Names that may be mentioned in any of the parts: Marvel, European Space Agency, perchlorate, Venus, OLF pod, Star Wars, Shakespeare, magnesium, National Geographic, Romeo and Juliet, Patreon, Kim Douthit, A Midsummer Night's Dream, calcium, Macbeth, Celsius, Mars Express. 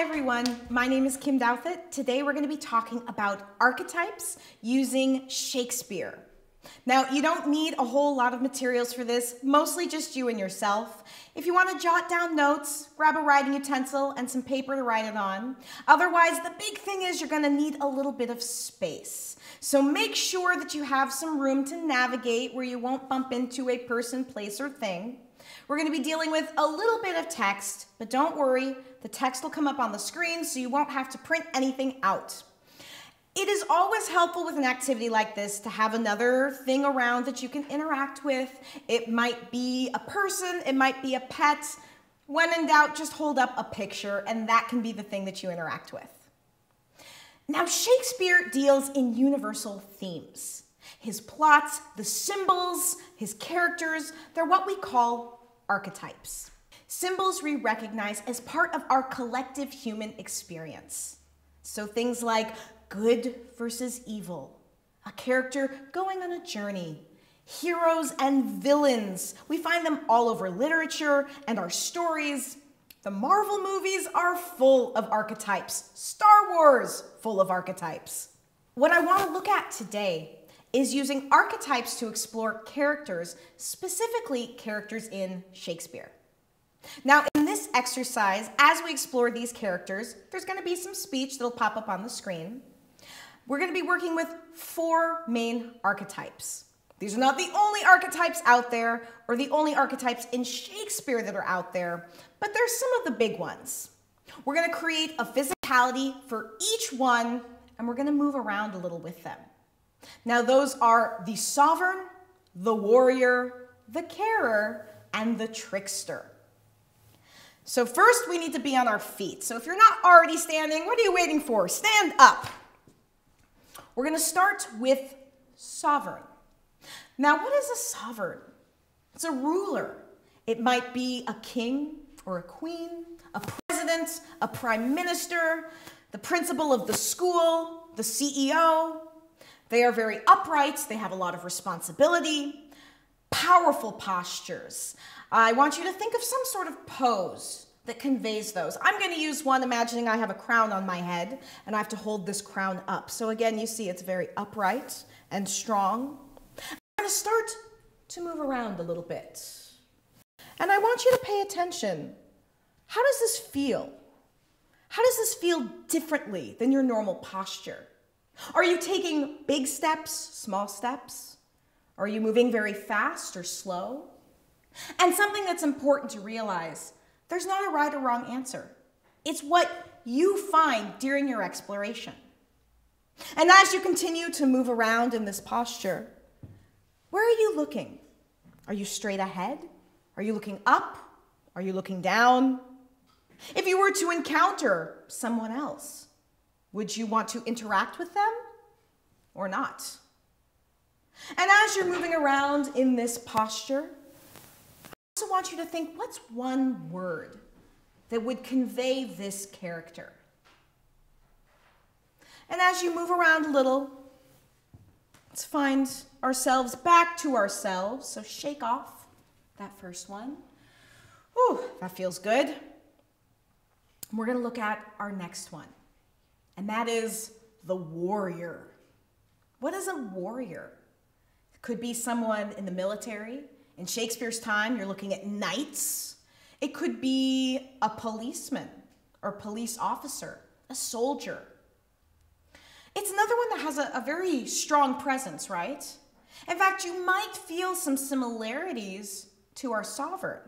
Hi everyone, my name is Kim Douthit. Today we're going to be talking about archetypes using Shakespeare. Now, you don't need a whole lot of materials for this, mostly just you and yourself. If you want to jot down notes, grab a writing utensil and some paper to write it on. Otherwise, the big thing is you're going to need a little bit of space. So make sure that you have some room to navigate where you won't bump into a person, place, or thing. We're going to be dealing with a little bit of text, but don't worry, the text will come up on the screen so you won't have to print anything out. It is always helpful with an activity like this to have another thing around that you can interact with. It might be a person, it might be a pet. When in doubt, just hold up a picture and that can be the thing that you interact with. Now, Shakespeare deals in universal themes. His plots, the symbols, his characters, they're what we call archetypes. Symbols we recognize as part of our collective human experience. So things like good versus evil, a character going on a journey, heroes and villains. We find them all over literature and our stories. The Marvel movies are full of archetypes. Star Wars, full of archetypes. What I want to look at today is using archetypes to explore characters, specifically characters in Shakespeare. Now, in this exercise, as we explore these characters, there's going to be some speech that'll pop up on the screen. We're going to be working with four main archetypes. These are not the only archetypes out there, or the only archetypes in Shakespeare that are out there, but they're some of the big ones. We're going to create a physicality for each one, and we're going to move around a little with them. Now, those are the sovereign, the warrior, the carer, and the trickster. So first, we need to be on our feet. So if you're not already standing, what are you waiting for? Stand up. We're going to start with sovereign. Now, what is a sovereign? It's a ruler. It might be a king or a queen, a president, a prime minister, the principal of the school, the CEO. They are very upright, they have a lot of responsibility, powerful postures. I want you to think of some sort of pose that conveys those. I'm going to use one imagining I have a crown on my head and I have to hold this crown up. So again, you see it's very upright and strong. I'm going to start to move around a little bit. And I want you to pay attention. How does this feel? How does this feel differently than your normal posture? Are you taking big steps, small steps? Are you moving very fast or slow? And something that's important to realize, there's not a right or wrong answer. It's what you find during your exploration. And as you continue to move around in this posture, where are you looking? Are you straight ahead? Are you looking up? Are you looking down? If you were to encounter someone else, would you want to interact with them or not? And as you're moving around in this posture, I also want you to think, what's one word that would convey this character? And as you move around a little, let's find ourselves back to ourselves. So shake off that first one. Whew, that feels good. We're going to look at our next one. And that is the warrior. What is a warrior? It could be someone in the military. In Shakespeare's time, you're looking at knights. It could be a policeman or police officer, a soldier. It's another one that has a very strong presence, right? In fact, you might feel some similarities to our sovereign.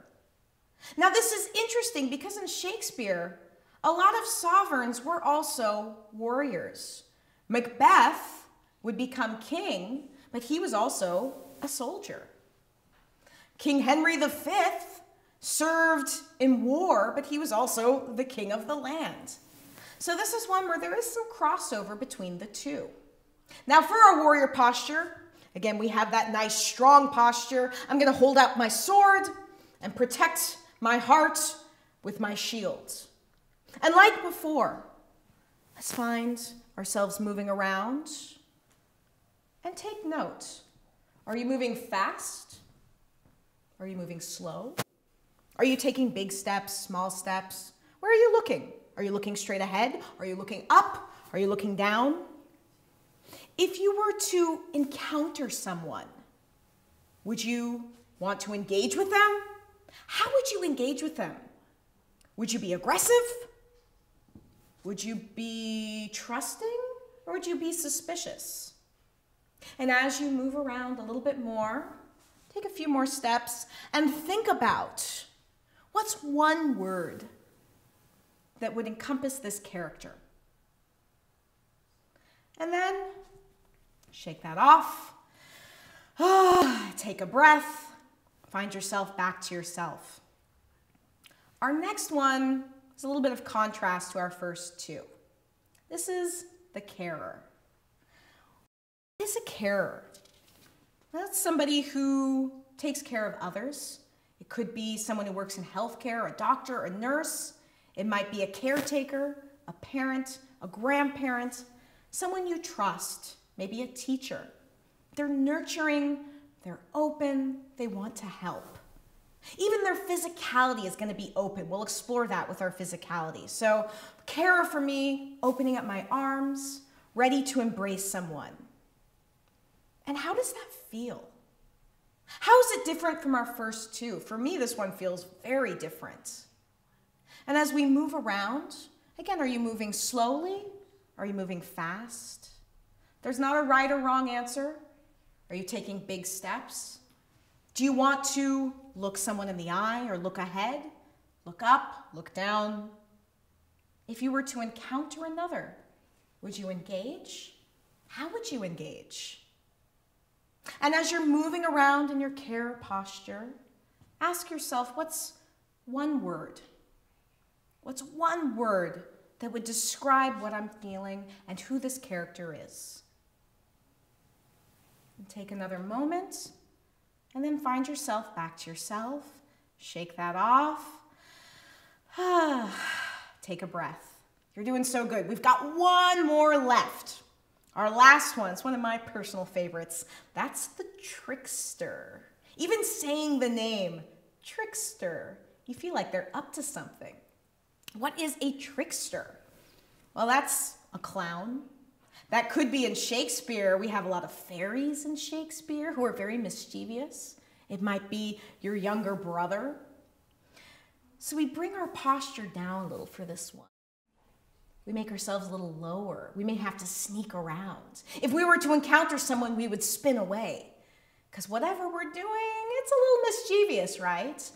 Now, this is interesting because in Shakespeare, a lot of sovereigns were also warriors. Macbeth would become king, but he was also a soldier. King Henry V served in war, but he was also the king of the land. So this is one where there is some crossover between the two. Now for our warrior posture, again, we have that nice strong posture. I'm going to hold out my sword and protect my heart with my shield. And like before, let's find ourselves moving around and take note. Are you moving fast? Are you moving slow? Are you taking big steps, small steps? Where are you looking? Are you looking straight ahead? Are you looking up? Are you looking down? If you were to encounter someone, would you want to engage with them? How would you engage with them? Would you be aggressive? Would you be trusting? Or would you be suspicious? And as you move around a little bit more, take a few more steps and think about what's one word that would encompass this character. And then shake that off. Take a breath. Find yourself back to yourself. Our next one is a little bit of contrast to our first two. This is the carer. What is a carer? That's somebody who takes care of others. It could be someone who works in healthcare, a doctor, a nurse. It might be a caretaker, a parent, a grandparent, someone you trust, maybe a teacher. They're nurturing, they're open, they want to help. Even their physicality is going to be open. We'll explore that with our physicality. So carer for me, opening up my arms, ready to embrace someone. And how does that feel? How is it different from our first two? For me, this one feels very different. And as we move around, again, are you moving slowly? Are you moving fast? There's not a right or wrong answer. Are you taking big steps? Do you want to look someone in the eye or look ahead, look up, look down? If you were to encounter another, would you engage? How would you engage? And as you're moving around in your care posture, ask yourself, what's one word? What's one word that would describe what I'm feeling and who this character is? And take another moment. And then find yourself back to yourself. Shake that off. Take a breath. You're doing so good. We've got one more left. Our last one. It's one of my personal favorites. That's the trickster. Even saying the name, trickster, you feel like they're up to something. What is a trickster? Well, that's a clown. That could be in Shakespeare. We have a lot of fairies in Shakespeare who are very mischievous. It might be your younger brother. So we bring our posture down a little for this one. We make ourselves a little lower. We may have to sneak around. If we were to encounter someone, we would spin away. Because whatever we're doing, it's a little mischievous, right?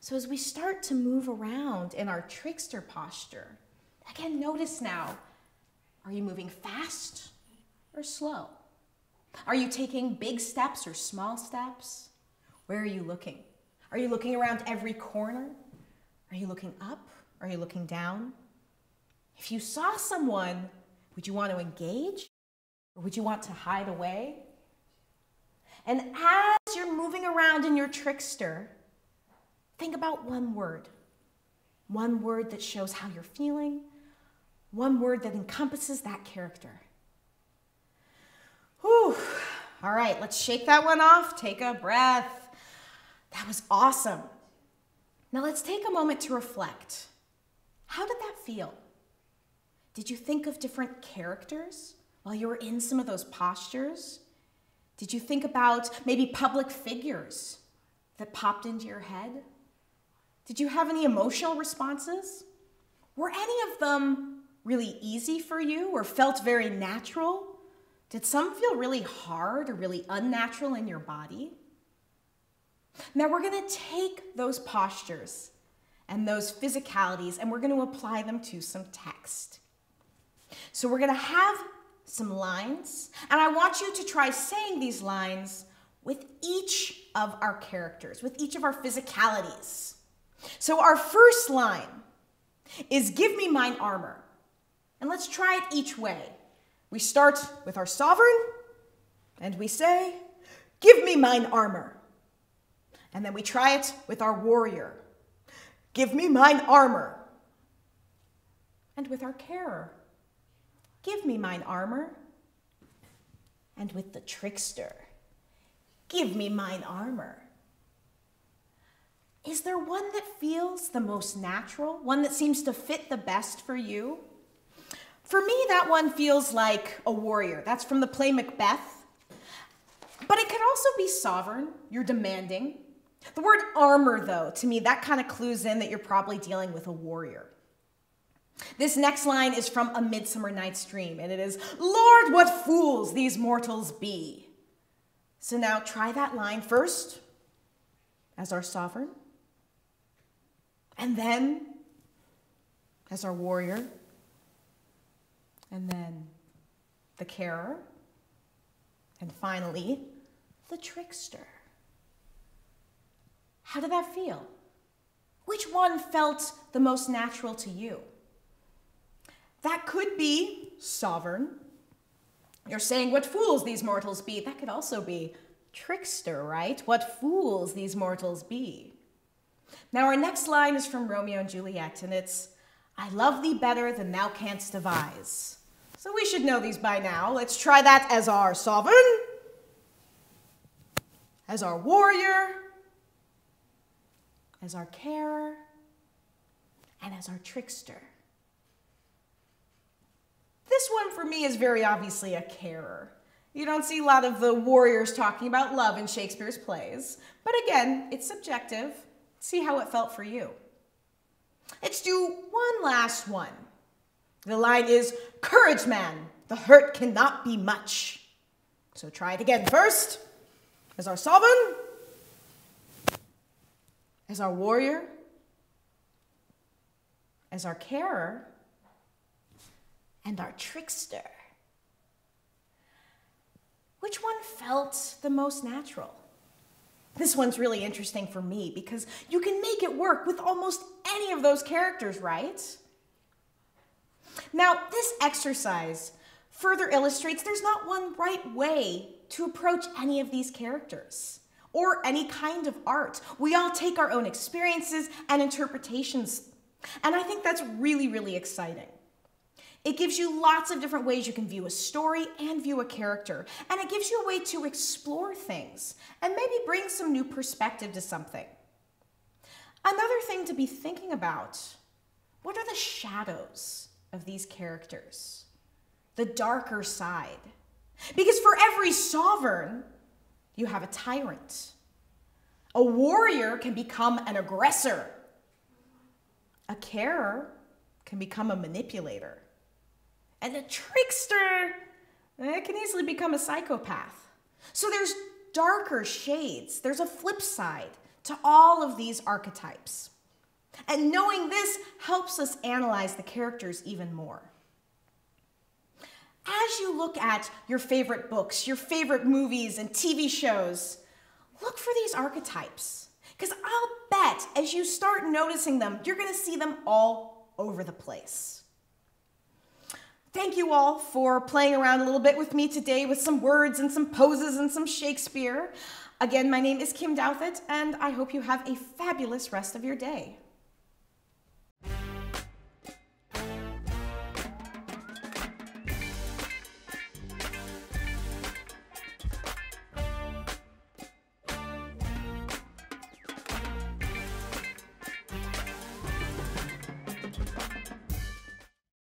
So as we start to move around in our trickster posture, again, notice now, are you moving fast or slow? Are you taking big steps or small steps? Where are you looking? Are you looking around every corner? Are you looking up? Are you looking down? If you saw someone, would you want to engage? Or would you want to hide away? And as you're moving around in your trickster, think about one word. One word that shows how you're feeling. One word that encompasses that character. Whew. All right, let's shake that one off. Take a breath. That was awesome. Now let's take a moment to reflect. How did that feel? Did you think of different characters while you were in some of those postures? Did you think about maybe public figures that popped into your head? Did you have any emotional responses? Were any of them really easy for you or felt very natural? Did some feel really hard or really unnatural in your body? Now we're going to take those postures and those physicalities and we're going to apply them to some text. So we're going to have some lines and I want you to try saying these lines with each of our characters, with each of our physicalities. So our first line is "Give me mine armor." And let's try it each way. We start with our sovereign and we say, "Give me mine armor." And then we try it with our warrior. "Give me mine armor." And with our carer, "Give me mine armor." And with the trickster, "Give me mine armor." Is there one that feels the most natural? One that seems to fit the best for you? For me, that one feels like a warrior. That's from the play Macbeth. But it could also be sovereign. You're demanding. The word armor, though, to me, that kind of clues in that you're probably dealing with a warrior. This next line is from A Midsummer Night's Dream, and it is, "Lord, what fools these mortals be." So now try that line first as our sovereign, and then as our warrior, and then the carer, and finally, the trickster. How did that feel? Which one felt the most natural to you? That could be sovereign. You're saying, what fools these mortals be. That could also be trickster, right? What fools these mortals be. Now our next line is from Romeo and Juliet, and it's, I love thee better than thou canst devise. So we should know these by now. Let's try that as our sovereign, as our warrior, as our carer, and as our trickster. This one for me is very obviously a carer. You don't see a lot of the warriors talking about love in Shakespeare's plays, but again, it's subjective. See how it felt for you. Let's do one last one. The line is, courage, man, the hurt cannot be much. So try it again first, as our sovereign, as our warrior, as our carer, and our trickster. Which one felt the most natural? This one's really interesting for me because you can make it work with almost any of those characters, right? Now, this exercise further illustrates there's not one right way to approach any of these characters or any kind of art. We all take our own experiences and interpretations, and I think that's really, really exciting. It gives you lots of different ways you can view a story and view a character. And it gives you a way to explore things and maybe bring some new perspective to something. Another thing to be thinking about, what are the shadows of these characters? The darker side. Because for every sovereign, you have a tyrant. A warrior can become an aggressor. A carer can become a manipulator. And a trickster, it can easily become a psychopath. So there's darker shades. There's a flip side to all of these archetypes. And knowing this helps us analyze the characters even more. As you look at your favorite books, your favorite movies and TV shows, look for these archetypes. Because I'll bet as you start noticing them, you're gonna see them all over the place. Thank you all for playing around a little bit with me today with some words and some poses and some Shakespeare. Again, my name is Kim Douthit, and I hope you have a fabulous rest of your day.